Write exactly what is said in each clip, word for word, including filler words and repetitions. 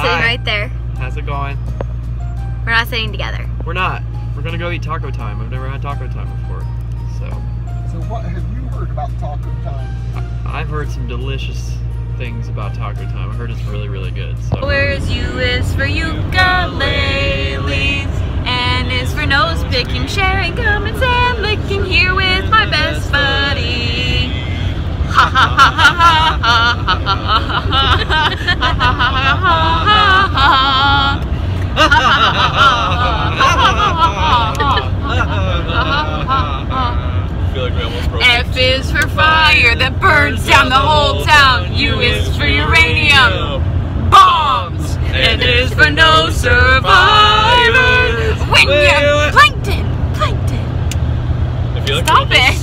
sitting Hi. right there. How's it going? We're not sitting together. We're not. We're gonna go eat Taco Time. I've never had Taco Time before, so. So what have you heard about Taco Time? I, I've heard some delicious things about Taco Time. I heard it's really, really good. So. Where's U is for ukuleles, and is for nose picking, sharing, comments, and licking. Here with my best buddy. Ha ha ha ha ha ha ha ha ha ha ha ha ha. F is for fire that burns down the whole town. U is for uranium bombs. N is for no survivors. When you're plankton, plankton. Stop it.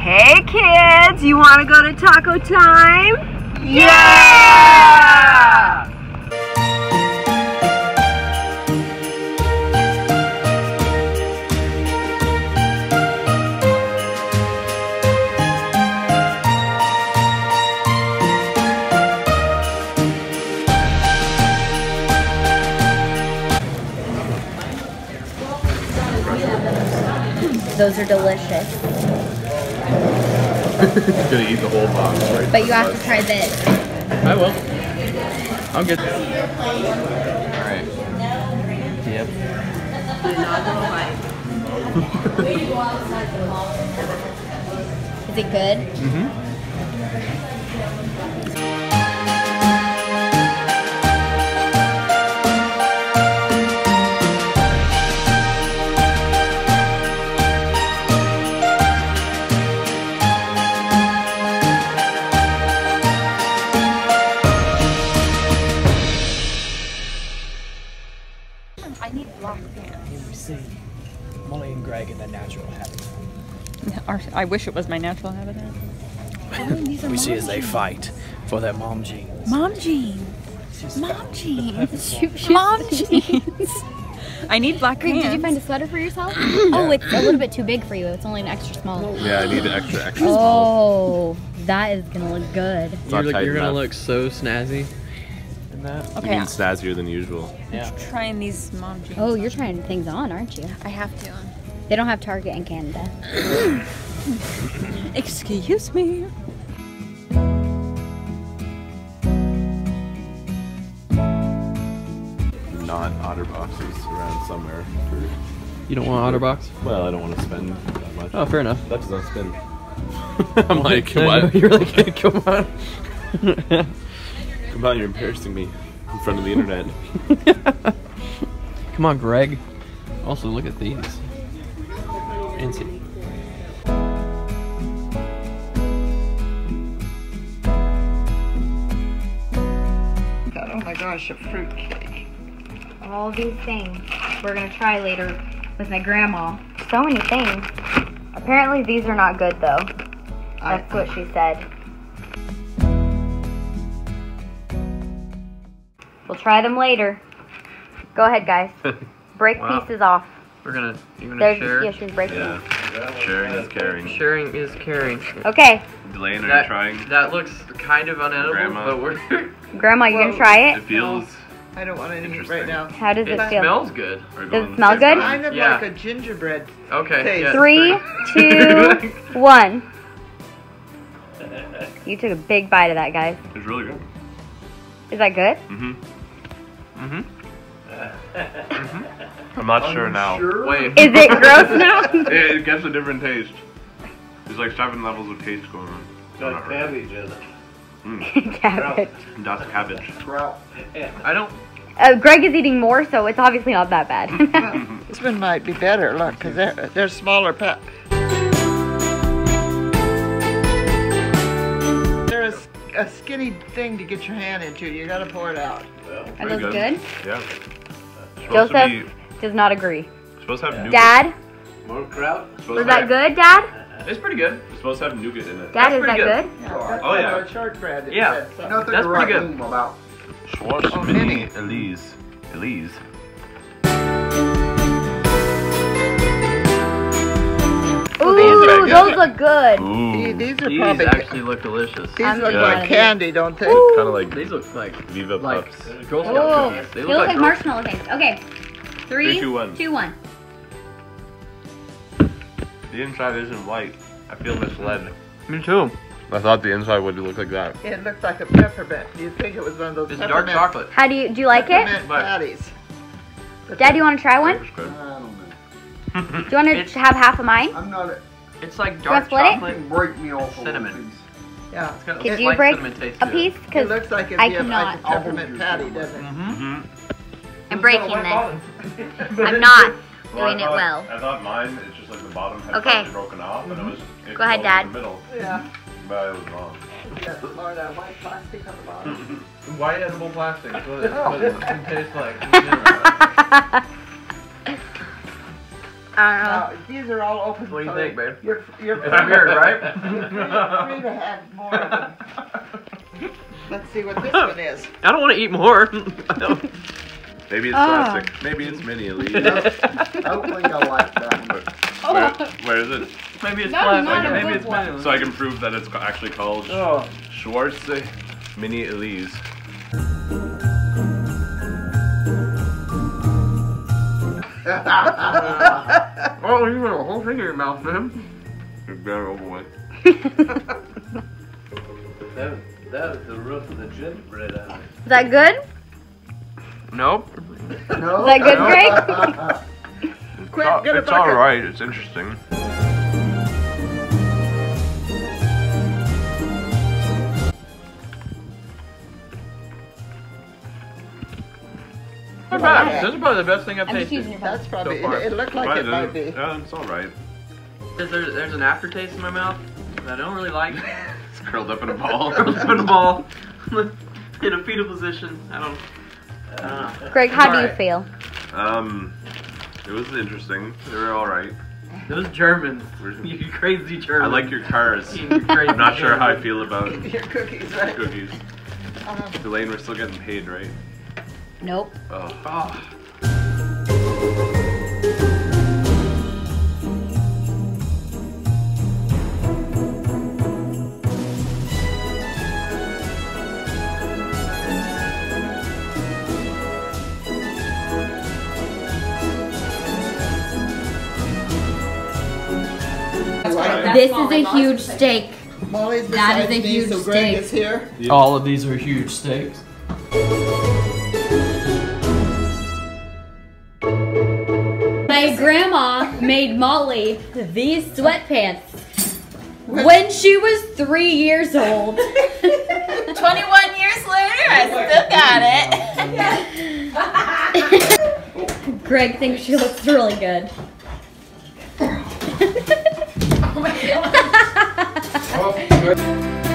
Hey kids, you want to go to Taco Time? Yeah! Those are delicious. He's gonna eat the whole box, right? But you have to try this. I will. I'll get this. Alright. Yep. Is it good? I need black pants. Here we see Molly and Greg in their natural habitat. Our, I wish it was my natural habitat. Oh, these are we see as they fight for their mom jeans. Mom jeans. Mom jeans. Mom jeans. I need black Greg, pants. Did you find a sweater for yourself? Oh, it's a little bit too big for you. It's only an extra small. Yeah, I need an extra extra oh, small. Oh, that is going to look good. You're, look, you're going to look so snazzy. That. Okay. Even snazzier than usual. Yeah. I'm trying these mom jeans. Oh, you're trying things on, aren't you? I have to. They don't have Target in Canada. Excuse me. Not OtterBoxes around somewhere. You don't want OtterBox? Well, I don't want to spend that much. Oh, fair enough. That does not spend. I'm like, what? You're like, come on. Come on, you're embarrassing me in front of the internet. Come on, Greg. Also, look at these. Fancy. God, oh my gosh, a fruit cake. All these things we're gonna try later with my grandma. So many things. Apparently, these are not good though. That's what she said. We'll try them later. Go ahead, guys. Break wow. pieces off. We're gonna, you're gonna There's, share? Yeah, she's breaking yeah. them. Sharing is caring. Sharing is caring. Okay. Delaying or trying? That looks kind of unedible, Grandma. but we're... Grandma, you gonna try it? It feels... I don't want anything right now. How does it, it feel? It smells good. Does it smell good? Kind of yeah. like a gingerbread Okay. taste. Yeah, Three, two, one. You took a big bite of that, guys. It was really good. Is that good? Mm-hmm. Mm-hmm. Mm-hmm. I'm not I'm sure now. Sure? Wait. Is it gross now? it, it gets a different taste. There's like seven levels of taste going on. It's like cabbage, isn't it? Mm. Cabbage. That's cabbage. Trout. I don't... Uh, Greg is eating more, so it's obviously not that bad. This one might be better, look, because they're, they're smaller packs. A skinny thing to get your hand into. You gotta pour it out. Well, Are those good? good? Yeah. Joseph be, does not agree. Supposed to have nougat. Dad? More kraut? Was that have, good, Dad? It's pretty good. It's supposed to have nougat in it. Dad, that's is that good? good? No, that's oh, yeah. shortbread that yeah. Said, so. That's pretty good. About. Schwarze oh, Mini Elise. Elise. Ooh. Ooh, those look good. Ooh. These, these, are these probably actually look delicious. These I'm look like candy, don't they? Kind of like these look like Viva Pups. Like, Girl Scout cookies. They, they look, look like marshmallow things. Okay, three, three, two, one. Two, one. The inside isn't white. I feel misled. Me too. I thought the inside would look like that. It looks like a peppermint. You think it was one of those? It's dark chocolate. How do you do you like peppermint it? Patties. Dad, do you want to try one? I don't know. Do you want to it's, have half of mine? I'm not. A, it's like dark chocolate. It? Break me off cinnamon. Yeah, it's got a Could you break cinnamon taste a piece? Because it looks like if I you cannot. Have like a peppermint patty, doesn't it? Mm -hmm. I'm breaking this. I'm not. Well, doing thought, it well. I thought mine, it's just like the bottom had okay. broken off, mm -hmm. and it was it Go ahead, Dad. In the middle. Yeah. But it was wrong. Yeah, or that white plastic on the bottom. White edible plastic. That's what it, oh. what it tastes like. I don't know. Uh, these are all open. What do you think, babe? You're, you're it's weird, right? You're free to have more of them. Let's see what this one is. I don't want to eat more. Maybe it's oh. plastic. Maybe it's mini Elise. Hopefully you'll like that one. Where, where is it? Maybe it's no, plastic. Maybe it's mini Elise. So I can prove that it's actually called oh. Schwarze Mini Elise. Oh, you got a whole thing in your mouth, man. You're better over with. that, that was the roof of the gingerbread house. Is that good? Nope. No. Is that good, Greg? it's Quick, all, it's all right. It's interesting. Not bad. This is probably the best thing I've I'm tasted. That's probably. So it, it looked like it, it might be. Uh, it's all right. There's, there's an aftertaste in my mouth that I don't really like. It's curled up in a ball. curled up in a ball. In a fetal position. I don't. Uh, Greg, how do you right. feel? Um, it was interesting. They were all right. Those Germans, you crazy Germans. I like your cars. You're crazy. I'm not sure how I feel about your cookies. Right? Cookies. Uh, Elaine, we're still getting paid, right? Nope. Oh. oh. This is a huge steak. Molly's that is a me, huge so steak. Is here. Yeah. All of these are huge steaks. My grandma made Molly these sweatpants what? when she was three years old. twenty-one years later, I still got it. Greg thinks she looks really good. Oh my God.